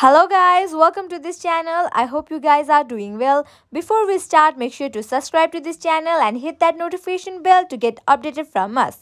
Hello guys, welcome to this channel. I hope you guys are doing well. Before we start, make sure to subscribe to this channel and hit that notification bell to get updated from us.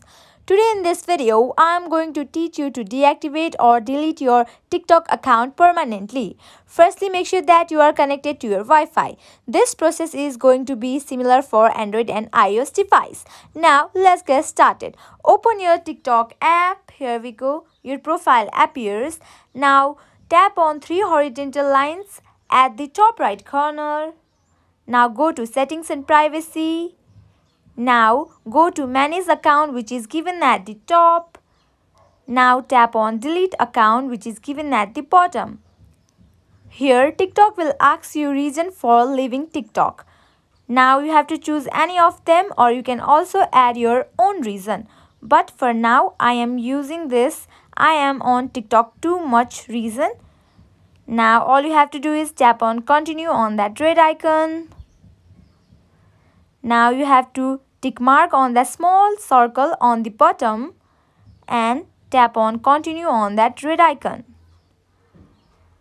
Today in this video, I am going to teach you to deactivate or delete your TikTok account permanently. Firstly, make sure that you are connected to your Wi-Fi. This process is going to be similar for Android and iOS device. Now, let's get started. Open your TikTok app. Here we go. Your profile appears. Now, tap on three horizontal lines at the top right corner. Now go to Settings and Privacy. Now go to Manage Account, which is given at the top. Now tap on Delete Account, which is given at the bottom. Here TikTok will ask you reason for leaving TikTok. Now you have to choose any of them, or you can also add your own reason. But for now, I am using this. I am on TikTok too much reason. Now all you have to do is tap on Continue on that red icon. Now you have to tick mark on that small circle on the bottom and tap on Continue on that red icon.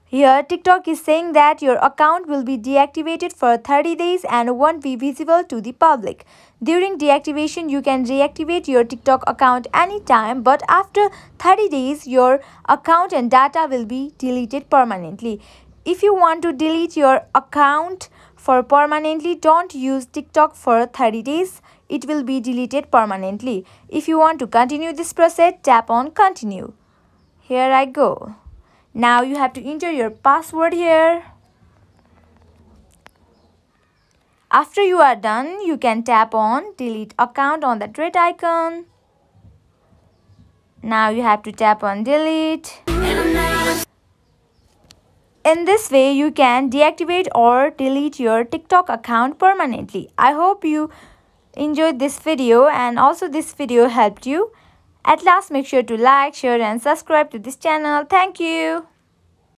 Here TikTok is saying that your account will be deactivated for 30 days and won't be visible to the public. During deactivation, you can reactivate your TikTok account anytime, but after 30 days, your account and data will be deleted permanently. If you want to delete your account for permanently, don't use TikTok for 30 days. It will be deleted permanently. If you want to continue this process, tap on Continue. Here I go. Now you have to enter your password here. After you are done, you can tap on Delete Account on that red icon. Now you have to tap on Delete. In this way, you can deactivate or delete your TikTok account permanently. I hope you enjoyed this video and also this video helped you. At last, make sure to like, share and subscribe to this channel. Thank you.